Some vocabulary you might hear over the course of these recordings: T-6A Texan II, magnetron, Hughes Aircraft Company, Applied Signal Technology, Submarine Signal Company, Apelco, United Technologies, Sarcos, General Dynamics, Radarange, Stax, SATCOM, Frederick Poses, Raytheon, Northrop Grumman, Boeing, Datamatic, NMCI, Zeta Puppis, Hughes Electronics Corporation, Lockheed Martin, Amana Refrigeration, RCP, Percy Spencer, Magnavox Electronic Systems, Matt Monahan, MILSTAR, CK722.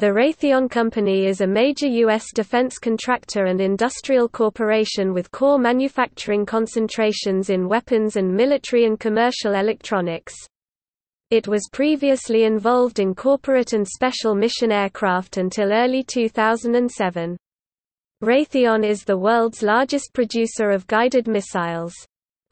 The Raytheon Company is a major U.S. defense contractor and industrial corporation with core manufacturing concentrations in weapons and military and commercial electronics. It was previously involved in corporate and special mission aircraft until early 2007. Raytheon is the world's largest producer of guided missiles.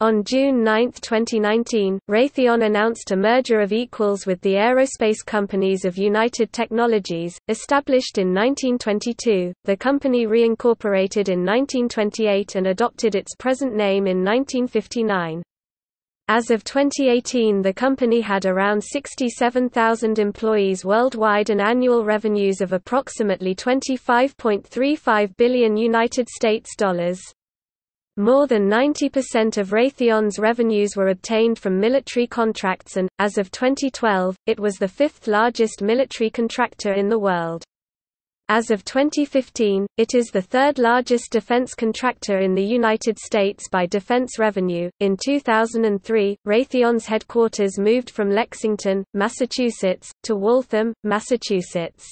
On June 9, 2019, Raytheon announced a merger of equals with the aerospace companies of United Technologies, established in 1922. The company reincorporated in 1928 and adopted its present name in 1959. As of 2018, the company had around 67,000 employees worldwide and annual revenues of approximately US$25.35 billion. More than 90% of Raytheon's revenues were obtained from military contracts and, as of 2012, it was the fifth-largest military contractor in the world. As of 2015, it is the third-largest defense contractor in the United States by defense revenue. In 2003, Raytheon's headquarters moved from Lexington, Massachusetts, to Waltham, Massachusetts.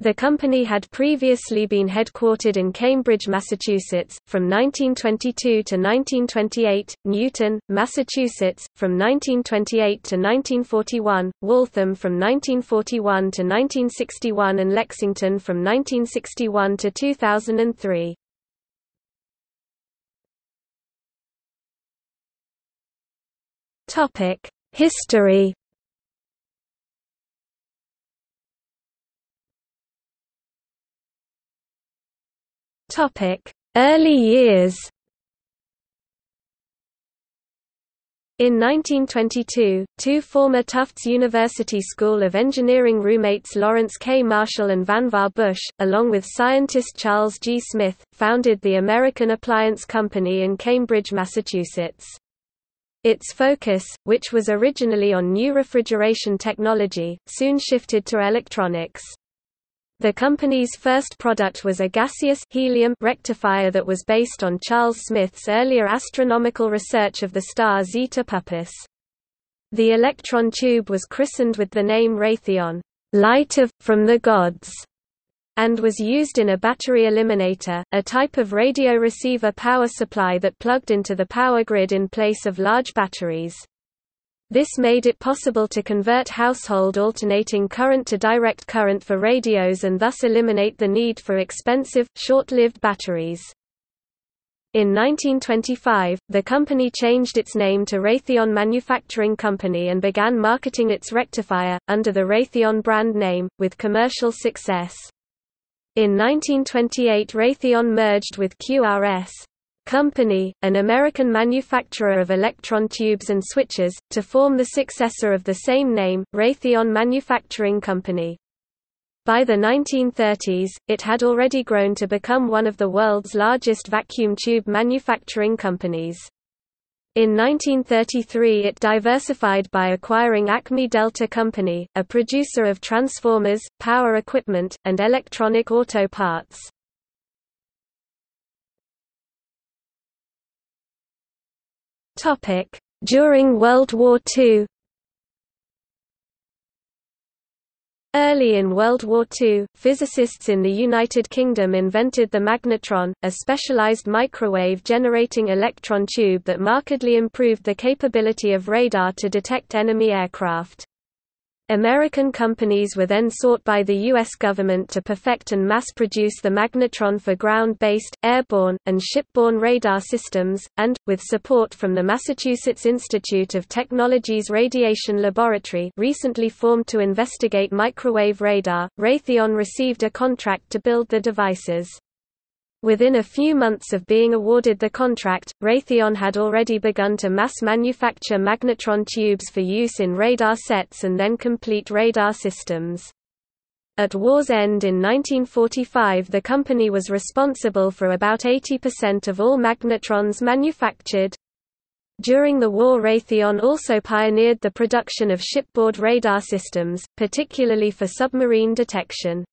The company had previously been headquartered in Cambridge, Massachusetts, from 1922 to 1928, Newton, Massachusetts, from 1928 to 1941, Waltham from 1941 to 1961 and Lexington from 1961 to 2003. History. Early years. In 1922, two former Tufts University School of Engineering roommates Lawrence K. Marshall and Vannevar Bush, along with scientist Charles G. Smith, founded the American Appliance Company in Cambridge, Massachusetts. Its focus, which was originally on new refrigeration technology, soon shifted to electronics. The company's first product was a gaseous helium rectifier that was based on Charles Smith's earlier astronomical research of the star Zeta Puppis. The electron tube was christened with the name Raytheon, Light of, from the Gods, and was used in a battery eliminator, a type of radio receiver power supply that plugged into the power grid in place of large batteries. This made it possible to convert household alternating current to direct current for radios and thus eliminate the need for expensive, short-lived batteries. In 1925, the company changed its name to Raytheon Manufacturing Company and began marketing its rectifier, under the Raytheon brand name, with commercial success. In 1928, Raytheon merged with QRS Company, an American manufacturer of electron tubes and switches, to form the successor of the same name, Raytheon Manufacturing Company. By the 1930s, it had already grown to become one of the world's largest vacuum tube manufacturing companies. In 1933 it diversified by acquiring Acme Delta Company, a producer of transformers, power equipment, and electronic auto parts. During World War II. Early in World War II, physicists in the United Kingdom invented the magnetron, a specialized microwave-generating electron tube that markedly improved the capability of radar to detect enemy aircraft. American companies were then sought by the U.S. government to perfect and mass-produce the magnetron for ground-based, airborne, and shipborne radar systems, and, with support from the Massachusetts Institute of Technology's Radiation Laboratory, recently formed to investigate microwave radar, Raytheon received a contract to build the devices. Within a few months of being awarded the contract, Raytheon had already begun to mass manufacture magnetron tubes for use in radar sets and then complete radar systems. At war's end in 1945, the company was responsible for about 80% of all magnetrons manufactured. During the war, Raytheon also pioneered the production of shipboard radar systems, particularly for submarine detection.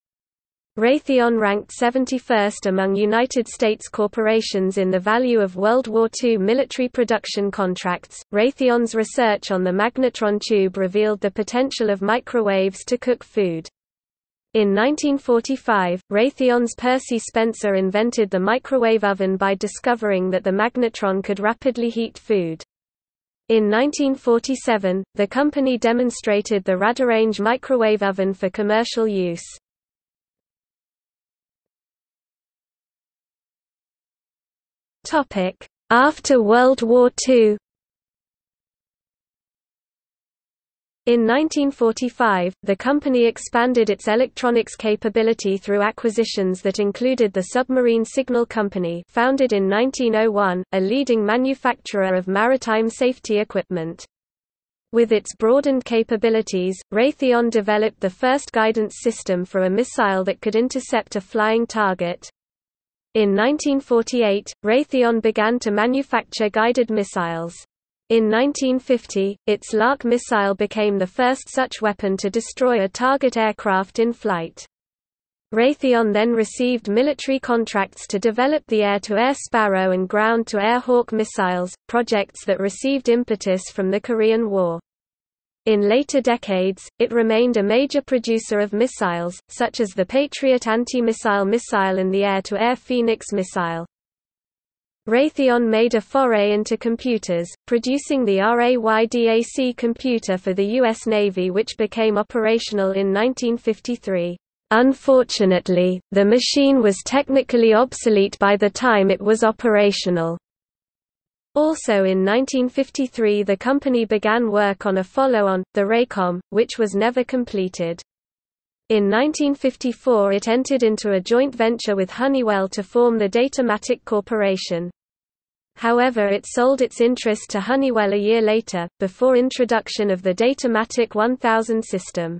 Raytheon ranked 71st among United States corporations in the value of World War II military production contracts. Raytheon's research on the magnetron tube revealed the potential of microwaves to cook food. In 1945, Raytheon's Percy Spencer invented the microwave oven by discovering that the magnetron could rapidly heat food. In 1947, the company demonstrated the Radarange microwave oven for commercial use. After World War II. In 1945, the company expanded its electronics capability through acquisitions that included the Submarine Signal Company, founded in 1901, a leading manufacturer of maritime safety equipment. With its broadened capabilities, Raytheon developed the first guidance system for a missile that could intercept a flying target. In 1948, Raytheon began to manufacture guided missiles. In 1950, its Lark missile became the first such weapon to destroy a target aircraft in flight. Raytheon then received military contracts to develop the air-to-air Sparrow and ground-to-air Hawk missiles, projects that received impetus from the Korean War. In later decades, it remained a major producer of missiles, such as the Patriot anti-missile missile and the air-to-air Phoenix missile. Raytheon made a foray into computers, producing the RAYDAC computer for the U.S. Navy, which became operational in 1953. Unfortunately, the machine was technically obsolete by the time it was operational. Also in 1953 the company began work on a follow-on, the Raycom, which was never completed. In 1954 it entered into a joint venture with Honeywell to form the Datamatic Corporation. However, it sold its interest to Honeywell a year later, before introduction of the Datamatic 1000 system.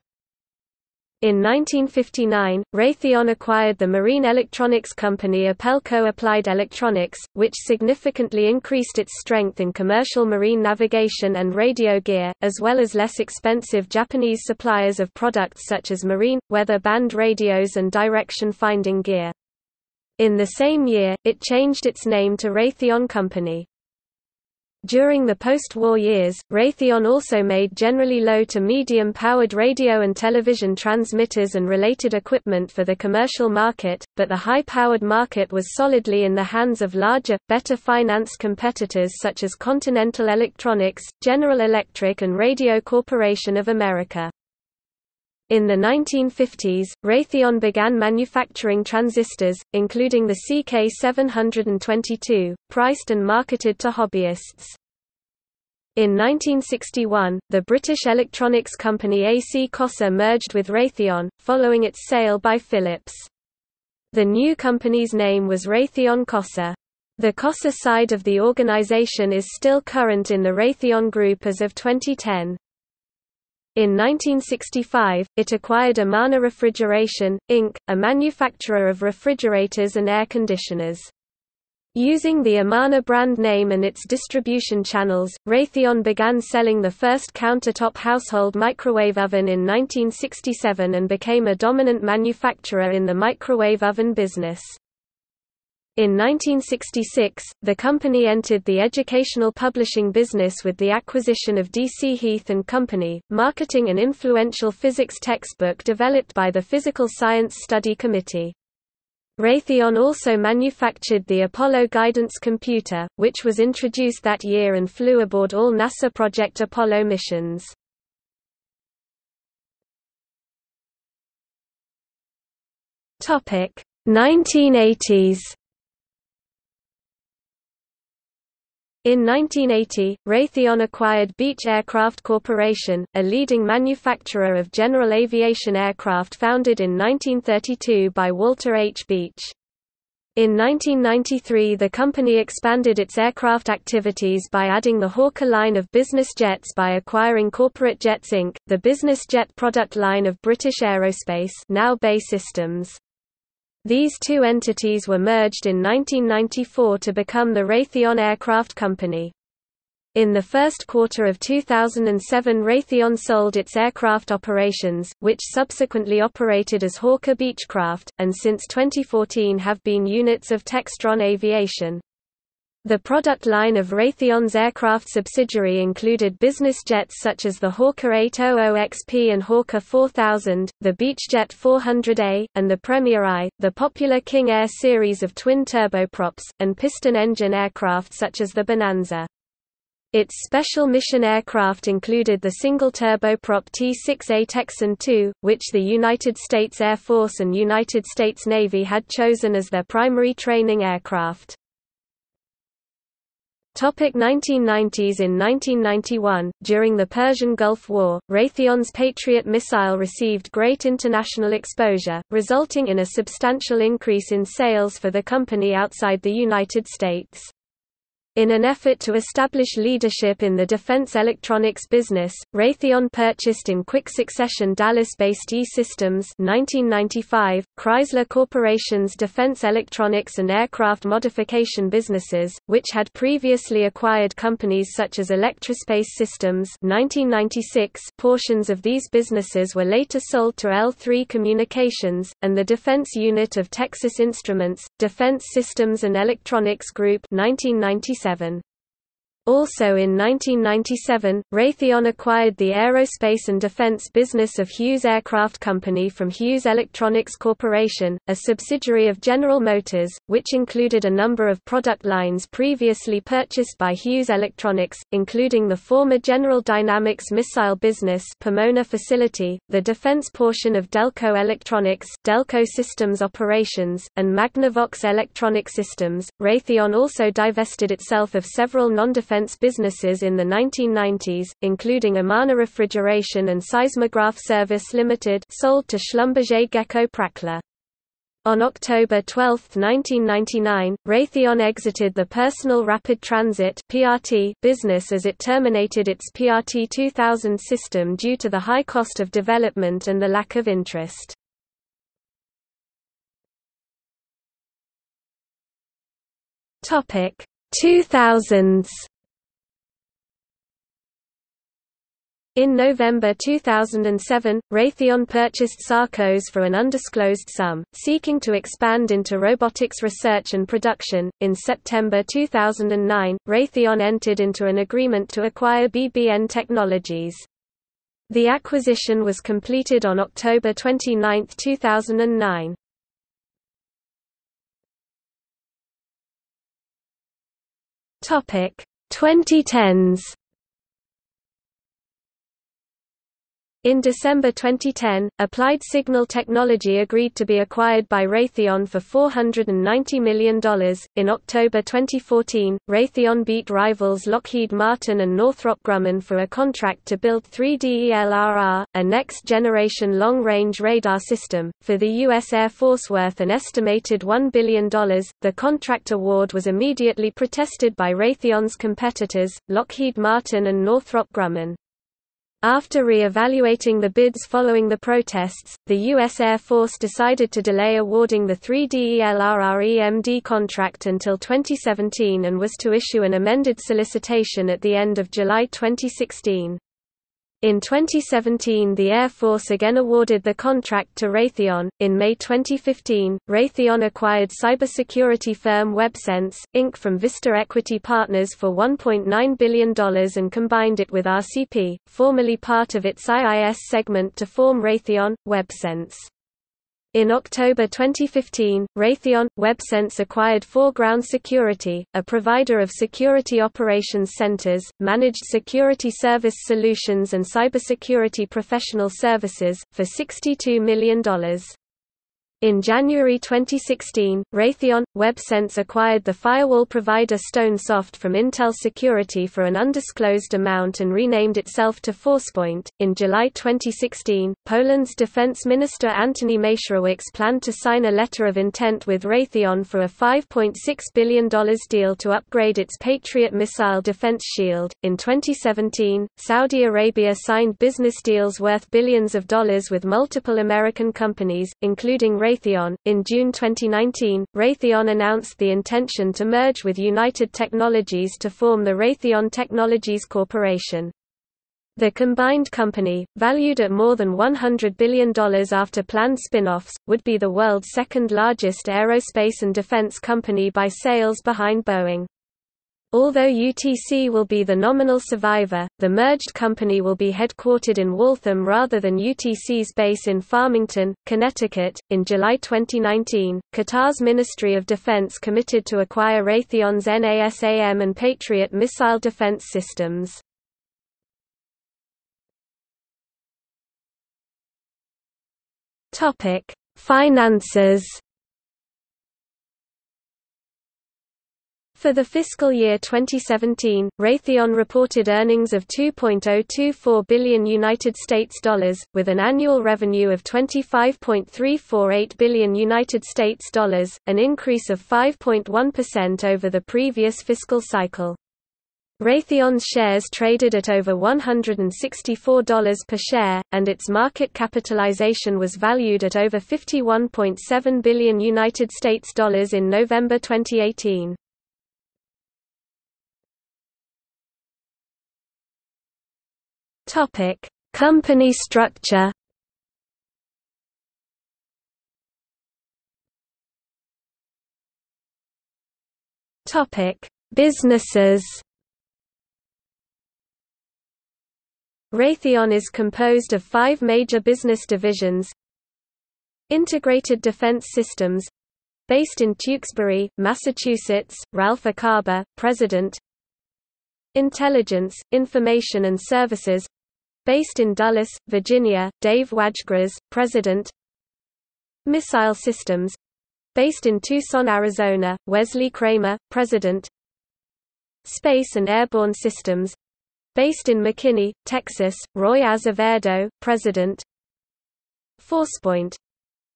In 1959, Raytheon acquired the marine electronics company Apelco Applied Electronics, which significantly increased its strength in commercial marine navigation and radio gear, as well as less expensive Japanese suppliers of products such as marine, weather band radios and direction-finding gear. In the same year, it changed its name to Raytheon Company. During the post-war years, Raytheon also made generally low to medium-powered radio and television transmitters and related equipment for the commercial market, but the high-powered market was solidly in the hands of larger, better-financed competitors such as Continental Electronics, General Electric and Radio Corporation of America. In the 1950s, Raytheon began manufacturing transistors, including the CK722, priced and marketed to hobbyists. In 1961, the British electronics company AC Cossor merged with Raytheon, following its sale by Philips. The new company's name was Raytheon Cossor. The Cossor side of the organization is still current in the Raytheon Group as of 2010. In 1965, it acquired Amana Refrigeration, Inc., a manufacturer of refrigerators and air conditioners. Using the Amana brand name and its distribution channels, Raytheon began selling the first countertop household microwave oven in 1967 and became a dominant manufacturer in the microwave oven business. In 1966, the company entered the educational publishing business with the acquisition of D.C. Heath & Company, marketing an influential physics textbook developed by the Physical Science Study Committee. Raytheon also manufactured the Apollo guidance computer, which was introduced that year and flew aboard all NASA Project Apollo missions. Topic: 1980s. In 1980, Raytheon acquired Beech Aircraft Corporation, a leading manufacturer of general aviation aircraft founded in 1932 by Walter H. Beech. In 1993 the company expanded its aircraft activities by adding the Hawker line of business jets by acquiring Corporate Jets Inc., the business jet product line of British Aerospace, now Bay Systems. These two entities were merged in 1994 to become the Raytheon Aircraft Company. In the first quarter of 2007 Raytheon sold its aircraft operations, which subsequently operated as Hawker Beechcraft, and since 2014 have been units of Textron Aviation. The product line of Raytheon's aircraft subsidiary included business jets such as the Hawker 800XP and Hawker 4000, the Beechjet 400A, and the Premier I, the popular King Air series of twin turboprops, and piston engine aircraft such as the Bonanza. Its special mission aircraft included the single turboprop T-6A Texan II, which the United States Air Force and United States Navy had chosen as their primary training aircraft. 1990s. In 1991, during the Persian Gulf War, Raytheon's Patriot missile received great international exposure, resulting in a substantial increase in sales for the company outside the United States. In an effort to establish leadership in the defense electronics business, Raytheon purchased in quick succession Dallas-based E-Systems (1995), Chrysler Corporation's defense electronics and aircraft modification businesses, which had previously acquired companies such as Electrospace Systems (1996). Portions of these businesses were later sold to L3 Communications, and the defense unit of Texas Instruments, Defense Systems and Electronics Group (1997). Also in 1997, Raytheon acquired the aerospace and defense business of Hughes Aircraft Company from Hughes Electronics Corporation, a subsidiary of General Motors, which included a number of product lines previously purchased by Hughes Electronics, including the former General Dynamics missile business Pomona facility, the defense portion of Delco Electronics, Delco Systems Operations, and Magnavox Electronic Systems. Raytheon also divested itself of several non-defense businesses in the 1990s, including Amana Refrigeration and Seismograph Service Limited, sold to Schlumberger Gecko Prackler. On October 12, 1999, Raytheon exited the Personal Rapid Transit (PRT) business as it terminated its PRT 2000 system due to the high cost of development and the lack of interest. Topic: 2000s. In November 2007, Raytheon purchased Sarcos for an undisclosed sum, seeking to expand into robotics research and production. In September 2009, Raytheon entered into an agreement to acquire BBN Technologies. The acquisition was completed on October 29, 2009. Topic: 2010s. In December 2010, Applied Signal Technology agreed to be acquired by Raytheon for $490 million. In October 2014, Raytheon beat rivals Lockheed Martin and Northrop Grumman for a contract to build 3D ELRR, a next-generation long-range radar system, for the U.S. Air Force worth an estimated $1 billion. The contract award was immediately protested by Raytheon's competitors, Lockheed Martin and Northrop Grumman. After re-evaluating the bids following the protests, the U.S. Air Force decided to delay awarding the 3D ELRR EMD contract until 2017 and was to issue an amended solicitation at the end of July 2016. In 2017, the Air Force again awarded the contract to Raytheon. In May 2015, Raytheon acquired cybersecurity firm WebSense, Inc. from Vista Equity Partners for $1.9 billion and combined it with RCP, formerly part of its IIS segment, to form Raytheon WebSense. In October 2015, Raytheon WebSense acquired Foreground Security, a provider of security operations centers, managed security service solutions and cybersecurity professional services, for $62 million. In January 2016, Raytheon WebSense acquired the firewall provider StoneSoft from Intel Security for an undisclosed amount and renamed itself to Forcepoint. In July 2016, Poland's Defense Minister Antony Macierewicz planned to sign a letter of intent with Raytheon for a $5.6 billion deal to upgrade its Patriot missile defense shield. In 2017, Saudi Arabia signed business deals worth billions of dollars with multiple American companies, including Raytheon. In June 2019, Raytheon announced the intention to merge with United Technologies to form the Raytheon Technologies Corporation. The combined company, valued at more than $100 billion after planned spin-offs, would be the world's second largest aerospace and defense company by sales behind Boeing. Although UTC will be the nominal survivor, the merged company will be headquartered in Waltham rather than UTC's base in Farmington, Connecticut. In July 2019, Qatar's Ministry of Defense committed to acquire Raytheon's NASAM and Patriot missile defense systems. Topic: Finances. For the fiscal year 2017, Raytheon reported earnings of US$2.024 billion, with an annual revenue of US$25.348 billion, an increase of 5.1% over the previous fiscal cycle. Raytheon's shares traded at over $164 per share, and its market capitalization was valued at over US$51.7 billion in November 2018. Company structure. Businesses. Raytheon is composed of 5 major business divisions: Integrated Defense Systems, based in Tewkesbury, Massachusetts, Ralph Acaba, President; Intelligence, Information and Services, based in Dulles, Virginia, Dave Wajgras, President; Missile Systems, based in Tucson, Arizona, Wesley Kramer, President; Space and Airborne Systems, based in McKinney, Texas, Roy Azevedo, President; Forcepoint,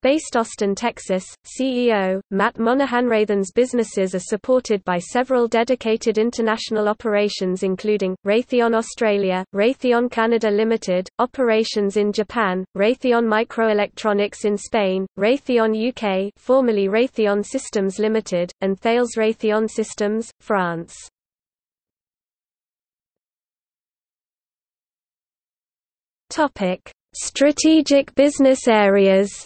based Austin, Texas, CEO, Matt Monahan. Raytheon's businesses are supported by several dedicated international operations including, Raytheon Australia, Raytheon Canada Limited, operations in Japan, Raytheon Microelectronics in Spain, Raytheon UK, formerly Raytheon Systems Limited, and Thales Raytheon Systems, France. Strategic business areas.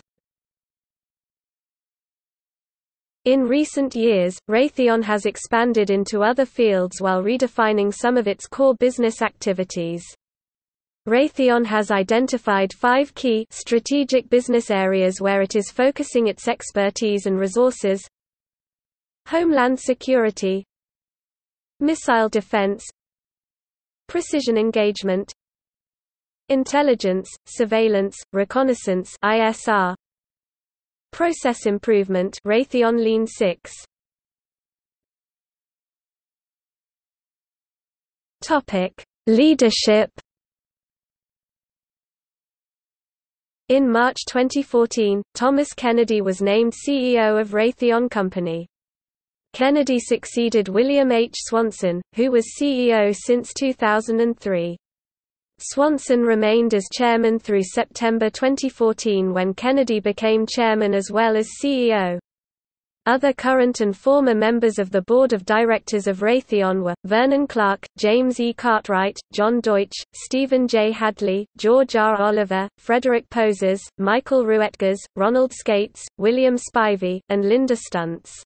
In recent years, Raytheon has expanded into other fields while redefining some of its core business activities. Raytheon has identified 5 key strategic business areas where it is focusing its expertise and resources: homeland security, missile defense, precision engagement, intelligence, surveillance, reconnaissance (ISR), process improvement (Raytheon Lean 6). Topic: Leadership. In March 2014, Thomas Kennedy was named CEO of Raytheon Company. Kennedy succeeded William H. Swanson, who was CEO since 2003. Swanson remained as chairman through September 2014 when Kennedy became chairman as well as CEO. Other current and former members of the board of directors of Raytheon were Vernon Clark, James E. Cartwright, John Deutsch, Stephen J. Hadley, George R. Oliver, Frederick Poses, Michael Ruetgers, Ronald Skates, William Spivey, and Linda Stuntz.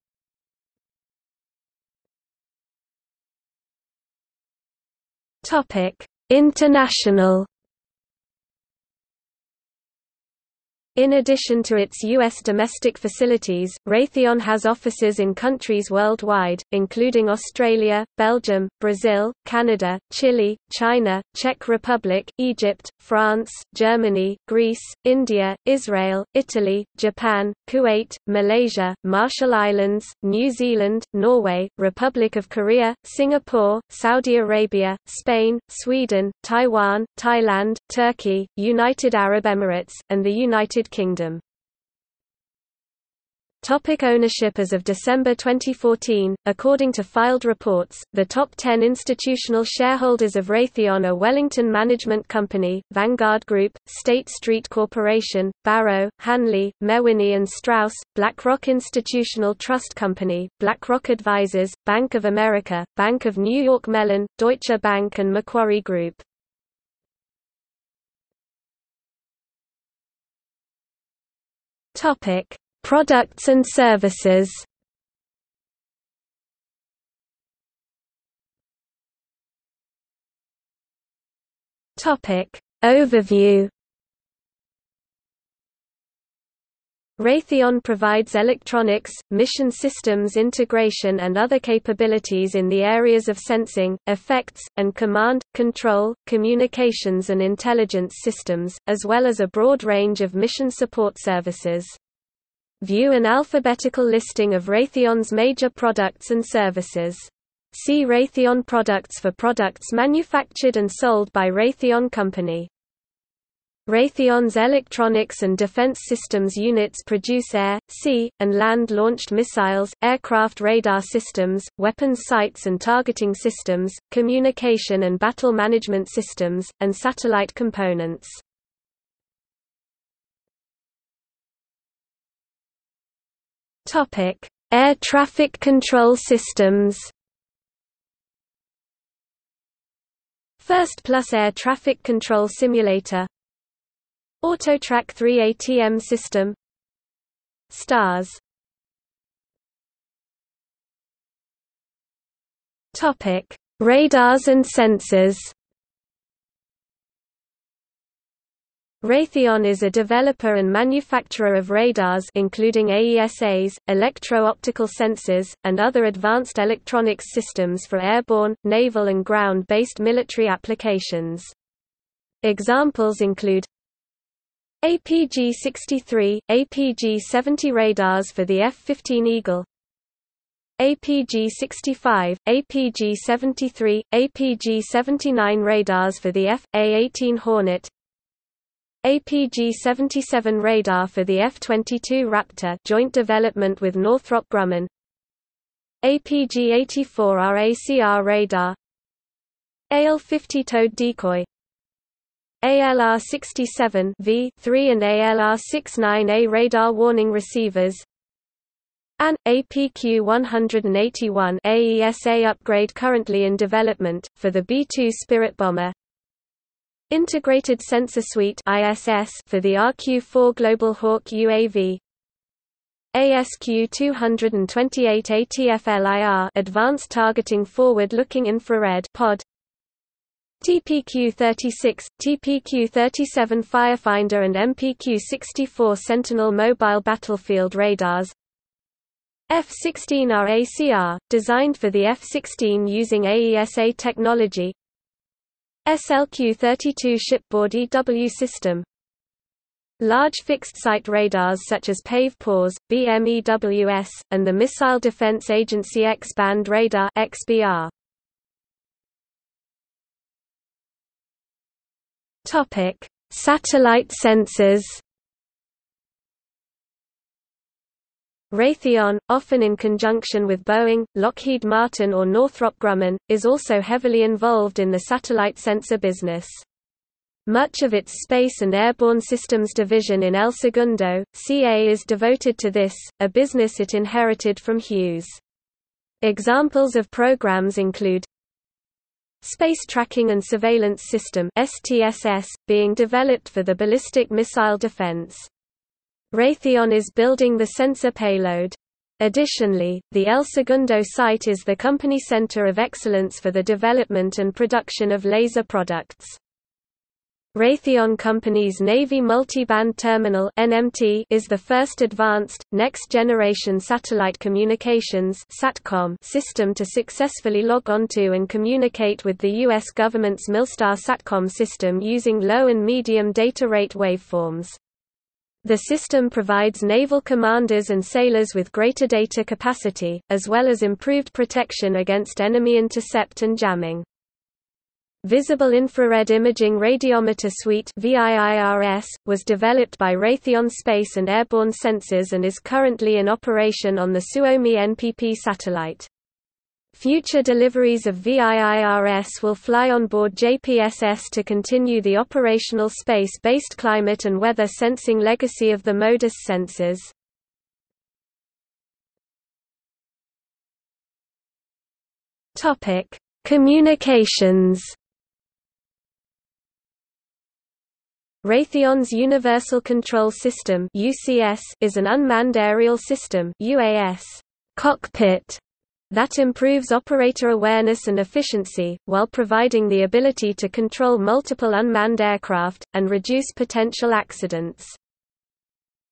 International. In addition to its U.S. domestic facilities, Raytheon has offices in countries worldwide, including Australia, Belgium, Brazil, Canada, Chile, China, Czech Republic, Egypt, France, Germany, Greece, India, Israel, Italy, Japan, Kuwait, Malaysia, Marshall Islands, New Zealand, Norway, Republic of Korea, Singapore, Saudi Arabia, Spain, Sweden, Taiwan, Thailand, Turkey, United Arab Emirates, and the United Kingdom. Topic: ownership. As of December 2014, according to filed reports, the top 10 institutional shareholders of Raytheon are Wellington Management Company, Vanguard Group, State Street Corporation, Barrow, Hanley, Mewini & Strauss, BlackRock Institutional Trust Company, BlackRock Advisors, Bank of America, Bank of New York Mellon, Deutsche Bank and Macquarie Group. Topic: products and services. Topic overview. Raytheon provides electronics, mission systems integration and other capabilities in the areas of sensing, effects, and command, control, communications and intelligence systems, as well as a broad range of mission support services. View an alphabetical listing of Raytheon's major products and services. See Raytheon products for products manufactured and sold by Raytheon Company. Raytheon's electronics and defense systems units produce air, sea, and land-launched missiles, aircraft radar systems, weapons sights and targeting systems, communication and battle management systems, and satellite components. Topic: Air traffic control systems. First Plus Air Traffic Control Simulator, AutoTrack 3 ATM system, STARS. Topic: Radars and sensors. Raytheon is a developer and manufacturer of radars including AESAs, electro-optical sensors, and other advanced electronics systems for airborne, naval and ground-based military applications. Examples include APG-63, APG-70 radars for the F-15 Eagle, APG-65, APG-73, APG-79 radars for the F/A-18 Hornet, APG-77 radar for the F-22 Raptor, joint development with Northrop Grumman, APG-84 RACR radar, AL-50 towed decoy, ALR-67V3 and ALR-69A radar warning receivers, AN APQ-181 AESA upgrade currently in development for the B-2 Spirit bomber, Integrated Sensor Suite (ISS) for the RQ-4 Global Hawk UAV, ASQ-228 ATF-LIR Advanced Targeting Forward-Looking Infrared pod, TPQ-36, TPQ-37 Firefinder and MPQ-64 Sentinel mobile battlefield radars, F-16 RACR, designed for the F-16 using AESA technology, SLQ-32 shipboard EW system, large fixed-site radars such as PAVE-PAWS, BMEWS, and the Missile Defense Agency X-Band Radar (XBR). Satellite sensors. Raytheon, often in conjunction with Boeing, Lockheed Martin or Northrop Grumman, is also heavily involved in the satellite sensor business. Much of its Space and Airborne Systems division in El Segundo, CA is devoted to this, a business it inherited from Hughes. Examples of programs include Space Tracking and Surveillance System (STSS), being developed for the ballistic missile defense. Raytheon is building the sensor payload. Additionally, the El Segundo site is the company center of excellence for the development and production of laser products. Raytheon Company's Navy Multiband Terminal (NMT) is the first advanced, next-generation satellite communications (SATCOM) system to successfully log onto and communicate with the U.S. government's MILSTAR SATCOM system using low and medium data rate waveforms. The system provides naval commanders and sailors with greater data capacity, as well as improved protection against enemy intercept and jamming. Visible Infrared Imaging Radiometer Suite (VIIRS) was developed by Raytheon Space and Airborne Sensors and is currently in operation on the Suomi NPP satellite. Future deliveries of VIIRS will fly on board JPSS to continue the operational space-based climate and weather sensing legacy of the MODIS sensors. Topic: Communications. Raytheon's Universal Control System (UCS) is an unmanned aerial system (UAS) cockpit that improves operator awareness and efficiency, while providing the ability to control multiple unmanned aircraft, and reduce potential accidents.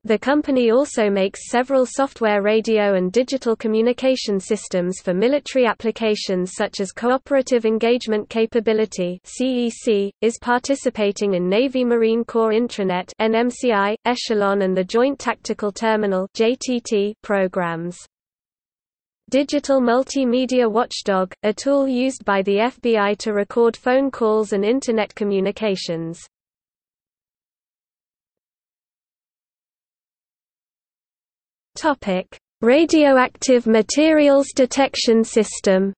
The company also makes several software radio and digital communication systems for military applications such as Cooperative Engagement Capability (CEC), is participating in Navy Marine Corps Intranet (NMCI), Echelon and the Joint Tactical Terminal (JTT) programs. Digital Multimedia Watchdog, a tool used by the FBI to record phone calls and Internet communications. Radioactive Materials Detection System.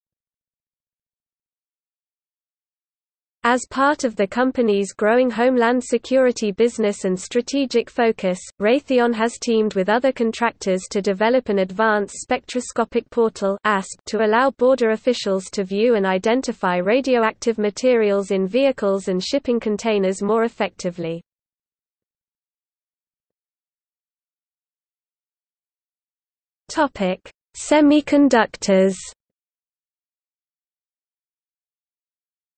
As part of the company's growing homeland security business and strategic focus, Raytheon has teamed with other contractors to develop an advanced spectroscopic portal (ASP) to allow border officials to view and identify radioactive materials in vehicles and shipping containers more effectively. Semiconductors.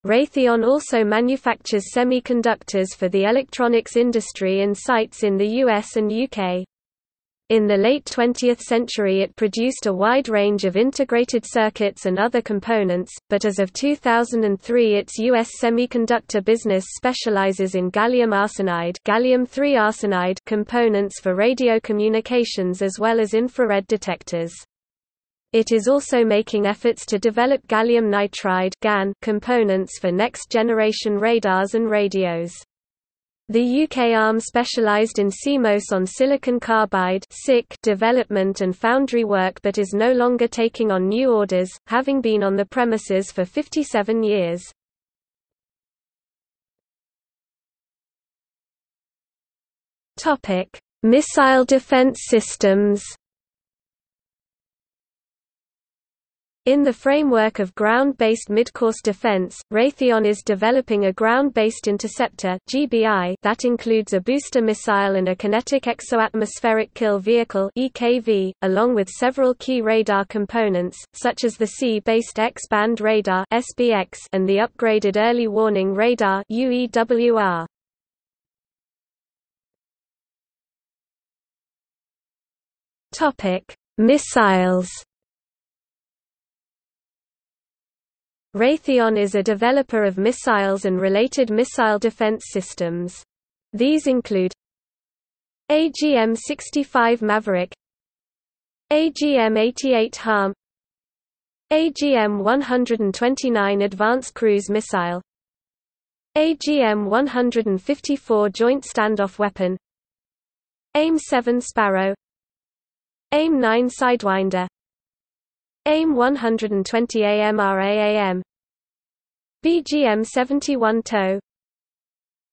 Raytheon also manufactures semiconductors for the electronics industry in sites in the US and UK. In the late 20th century it produced a wide range of integrated circuits and other components, but as of 2003 its U.S. semiconductor business specializes in gallium arsenide, gallium-3 arsenide components for radio communications as well as infrared detectors. It is also making efforts to develop gallium nitride (GaN) components for next-generation radars and radios. The UK arm specialised in CMOS on silicon carbide development and foundry work, but is no longer taking on new orders, having been on the premises for 57 years. Missile defence systems. In the framework of ground-based midcourse defense, Raytheon is developing a ground-based interceptor (GBI) that includes a booster missile and a kinetic exoatmospheric kill vehicle (EKV), along with several key radar components, such as the sea-based X-band radar (SBX) and the upgraded early warning radar (UEWR). Topic: Missiles. Raytheon is a developer of missiles and related missile defense systems. These include AGM-65 Maverick, AGM-88 Harm, AGM-129 Advanced Cruise Missile, AGM-154 Joint Standoff Weapon, AIM-7 Sparrow, AIM-9 Sidewinder, AIM-120A MRAAM, BGM-71 TOW,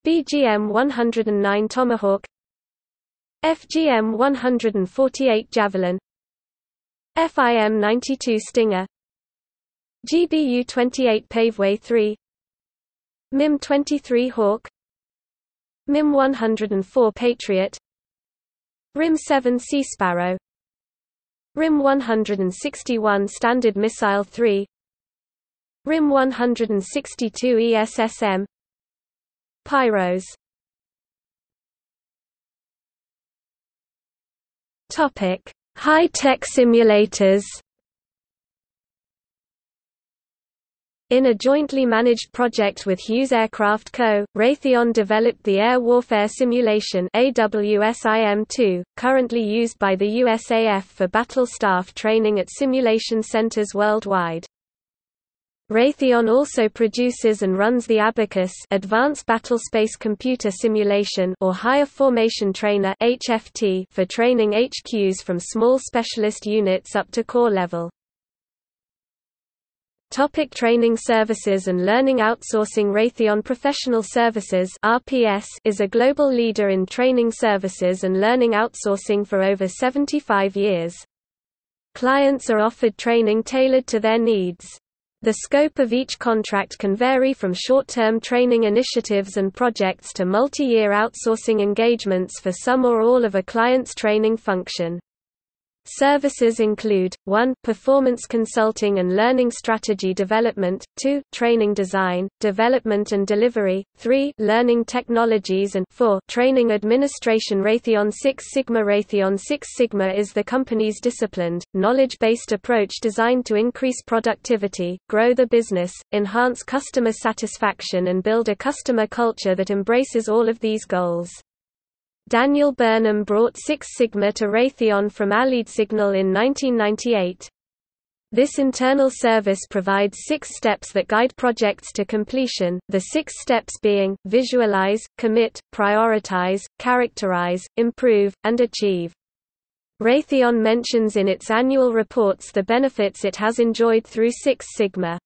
BGM-109 Tomahawk, FGM-148 Javelin, FIM-92 Stinger, GBU-28 Paveway 3, MIM-23 Hawk, MIM-104 Patriot, RIM-7 Sea Sparrow, RIM-161 Standard Missile 3, RIM-162 ESSM, Pyros. Topic: High-tech simulators. In a jointly managed project with Hughes Aircraft Co., Raytheon developed the Air Warfare Simulation AWSIM-2, currently used by the USAF for battle staff training at simulation centers worldwide. Raytheon also produces and runs the Abacus Advanced Battlespace Computer Simulation or Higher Formation Trainer (HFT) for training HQs from small specialist units up to corps level. Topic: Training services and learning outsourcing. Raytheon Professional Services (RPS) is a global leader in training services and learning outsourcing for over 75 years. Clients are offered training tailored to their needs. The scope of each contract can vary from short-term training initiatives and projects to multi-year outsourcing engagements for some or all of a client's training function. Services include, 1. Performance consulting and learning strategy development, 2. Training design, development and delivery, 3. Learning technologies and 4. Training administration. Raytheon Six Sigma. Raytheon Six Sigma is the company's disciplined, knowledge-based approach designed to increase productivity, grow the business, enhance customer satisfaction and build a customer culture that embraces all of these goals. Daniel Burnham brought Six Sigma to Raytheon from Allied Signal in 1998. This internal service provides 6 steps that guide projects to completion, the 6 steps being, visualize, commit, prioritize, characterize, improve, and achieve. Raytheon mentions in its annual reports the benefits it has enjoyed through Six Sigma.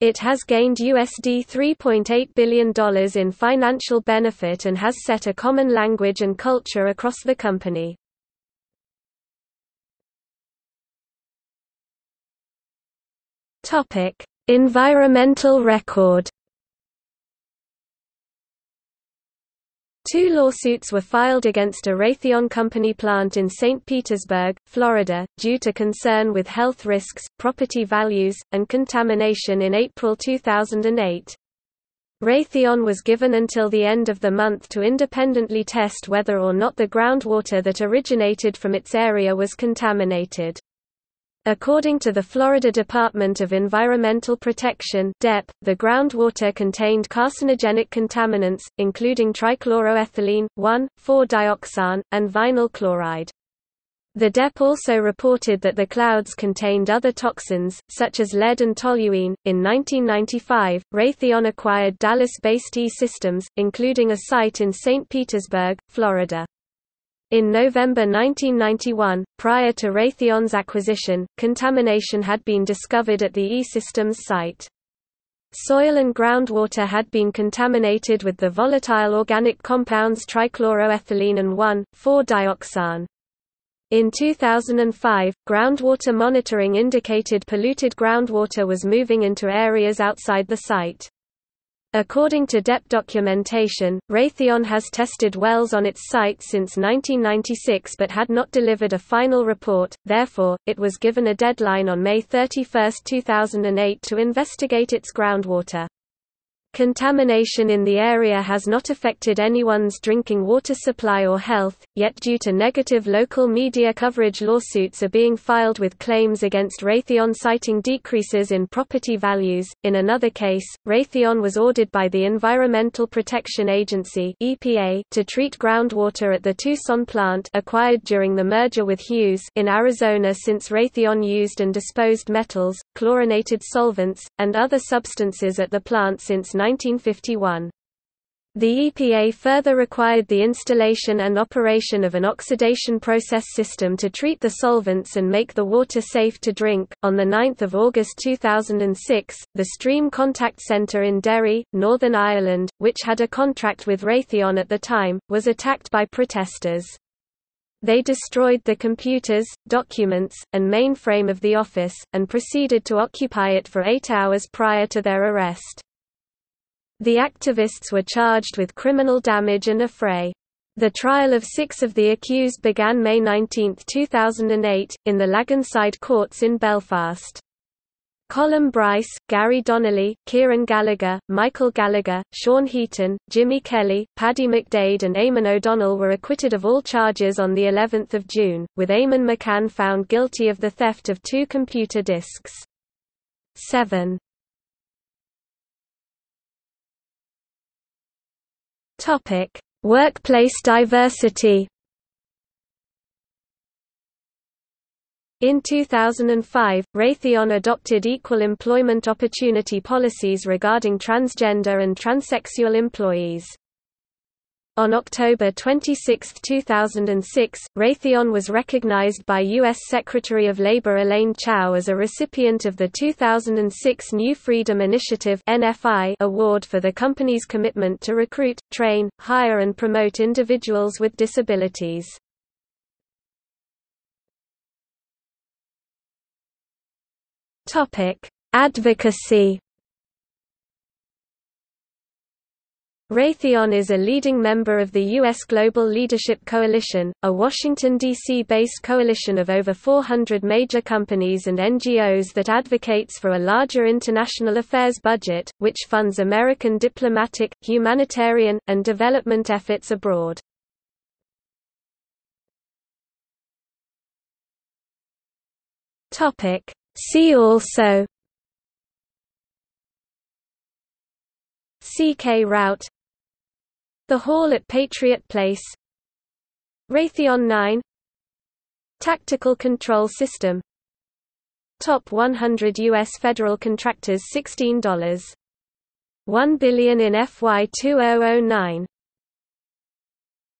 It has gained $3.8 billion in financial benefit and has set a common language and culture across the company. == Environmental record == 2 lawsuits were filed against a Raytheon company plant in St. Petersburg, Florida, due to concern with health risks, property values, and contamination in April 2008. Raytheon was given until the end of the month to independently test whether or not the groundwater that originated from its area was contaminated. According to the Florida Department of Environmental Protection (DEP), the groundwater contained carcinogenic contaminants, including trichloroethylene, 1,4-dioxane, and vinyl chloride. The DEP also reported that the clouds contained other toxins, such as lead and toluene. In 1995, Raytheon acquired Dallas-based E-Systems, including a site in St. Petersburg, Florida. In November 1991, prior to Raytheon's acquisition, contamination had been discovered at the E-Systems site. Soil and groundwater had been contaminated with the volatile organic compounds trichloroethylene and 1,4-dioxane. In 2005, groundwater monitoring indicated polluted groundwater was moving into areas outside the site. According to DEP documentation, Raytheon has tested wells on its site since 1996 but had not delivered a final report, therefore, it was given a deadline on May 31, 2008 to investigate its groundwater. Contamination in the area has not affected anyone's drinking water supply or health, yet due to negative local media coverage, lawsuits are being filed with claims against Raytheon citing decreases in property values. In another case, Raytheon was ordered by the Environmental Protection Agency (EPA) to treat groundwater at the Tucson plant acquired during the merger with Hughes in Arizona, since Raytheon used and disposed metals, chlorinated solvents, and other substances at the plant since 1951. The EPA further required the installation and operation of an oxidation process system to treat the solvents and make the water safe to drink. On the 9th of August 2006, the Stream Contact Center in Derry, Northern Ireland, which had a contract with Raytheon at the time, was attacked by protesters. They destroyed the computers, documents, and mainframe of the office and proceeded to occupy it for 8 hours prior to their arrest. The activists were charged with criminal damage and affray. The trial of 6 of the accused began May 19, 2008, in the Lagonside Courts in Belfast. Colin Bryce, Gary Donnelly, Kieran Gallagher, Michael Gallagher, Sean Heaton, Jimmy Kelly, Paddy McDade and Eamon O'Donnell were acquitted of all charges on of June, with Eamon McCann found guilty of the theft of 2 computer disks. 7. Topic: Workplace diversity. In 2005, Raytheon adopted equal employment opportunity policies regarding transgender and transsexual employees. On October 26, 2006, Raytheon was recognized by U.S. Secretary of Labor Elaine Chao as a recipient of the 2006 New Freedom Initiative (NFI) award for the company's commitment to recruit, train, hire and promote individuals with disabilities. Advocacy. Raytheon is a leading member of the U.S. Global Leadership Coalition, a Washington, D.C.-based coalition of over 400 major companies and NGOs that advocates for a larger international affairs budget, which funds American diplomatic, humanitarian, and development efforts abroad. See also CK route, The Hall at Patriot Place, Raytheon 9, Tactical Control System, Top 100 U.S. Federal Contractors $16.1 billion in FY 2009.